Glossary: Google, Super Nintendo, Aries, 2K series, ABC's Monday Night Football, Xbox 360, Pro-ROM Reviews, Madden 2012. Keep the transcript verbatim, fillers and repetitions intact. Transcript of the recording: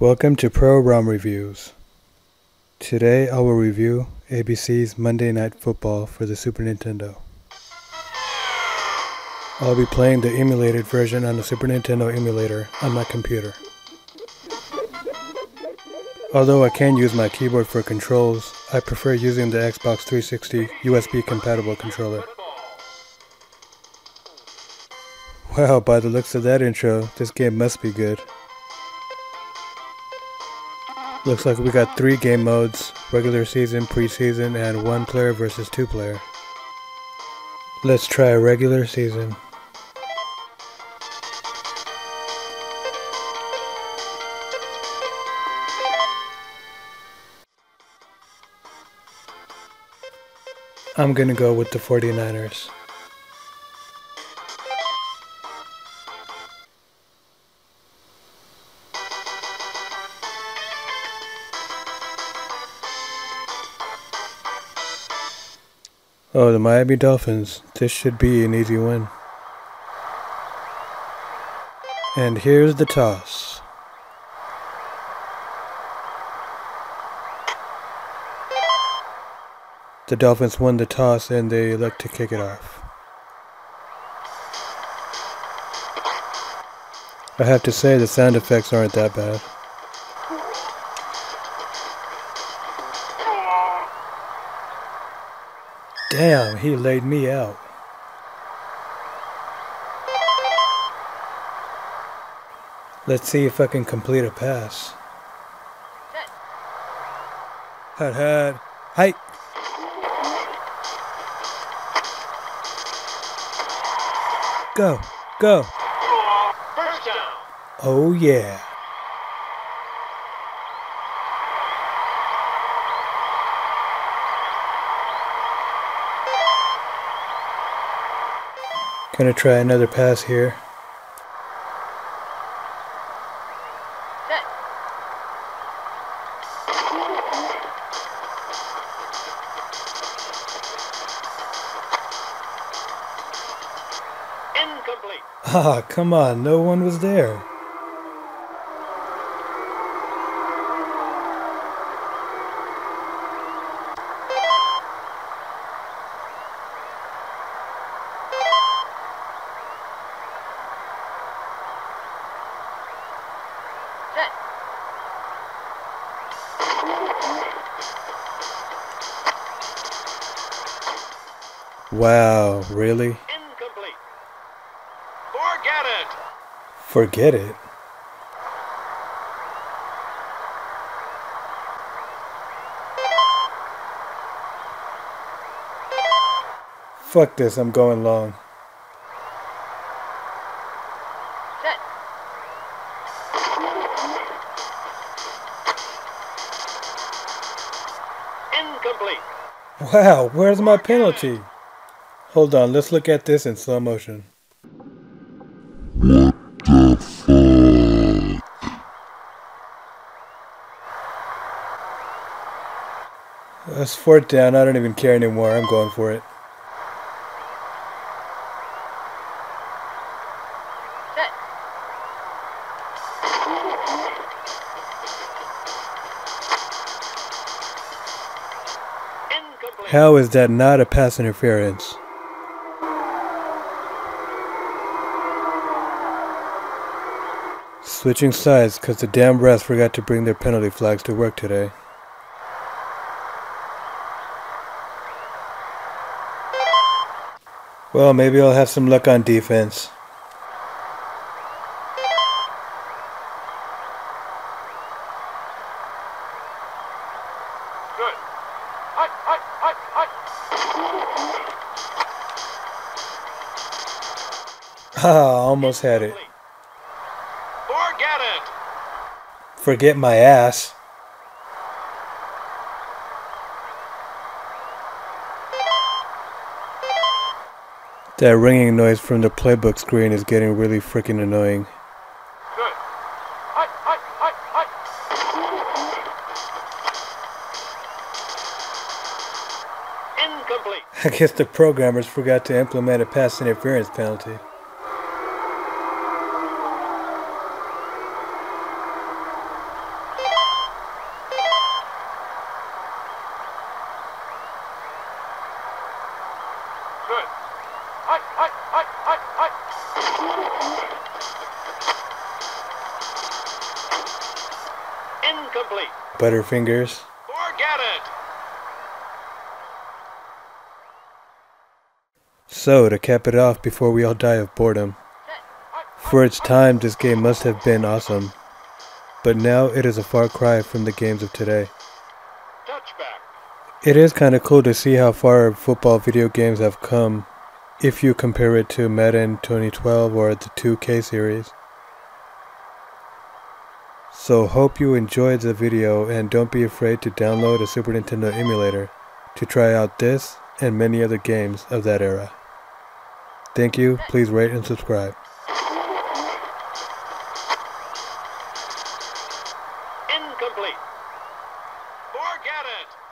Welcome to Pro-ROM Reviews. Today I will review A B C's Monday Night Football for the Super Nintendo. I'll be playing the emulated version on the Super Nintendo emulator on my computer. Although I can use my keyboard for controls, I prefer using the Xbox three sixty U S B compatible controller. Wow, by the looks of that intro, this game must be good. Looks like we got three game modes, regular season, preseason, and one player versus two player. Let's try a regular season. I'm gonna go with the forty-niners. Oh, the Miami Dolphins. This should be an easy win. And here's the toss. The Dolphins won the toss and they elect to kick it off. I have to say the sound effects aren't that bad. Damn, he laid me out. Let's see if I can complete a pass. Hut hut. Hi. Go, go. Oh yeah. Gonna try another pass here. Set. Incomplete. Ah, come on, no one was there. Wow, really? Incomplete. Forget it. Forget it? Fuck this, I'm going long. Set. Incomplete. Wow, where's my penalty? Hold on, let's look at this in slow motion. What the fuck? That's fourth down, I don't even care anymore, I'm going for it. Set. How is that not a pass interference? Switching sides because the damn refs forgot to bring their penalty flags to work today. Well, maybe I'll have some luck on defense. Good. Hut, hut, hut, hut. Ah, almost had it. Forget my ass. That ringing noise from the playbook screen is getting really freaking annoying. Good. Hut, hut, hut, hut. Incomplete. I guess the programmers forgot to implement a pass interference penalty. Good. Hike, hike, hike, hike, hike. Incomplete. Butterfingers. Forget it. So, to cap it off before we all die of boredom. For its time, this game must have been awesome. But now it is a far cry from the games of today. It is kind of cool to see how far football video games have come if you compare it to Madden twenty twelve or the two K series. So hope you enjoyed the video and don't be afraid to download a Super Nintendo emulator to try out this and many other games of that era. Thank you, please rate and subscribe. Incomplete. Forget it.